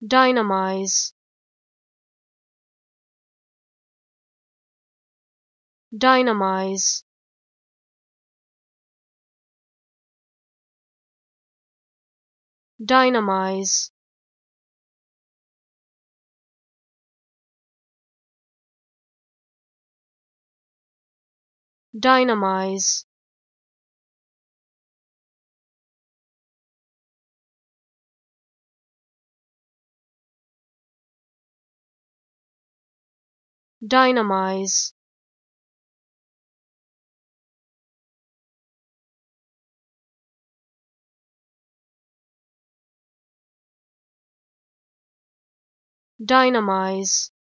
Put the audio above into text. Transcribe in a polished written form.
Dynamize, Dynamize, Dynamize, Dynamize, Dynamize, Dynamize,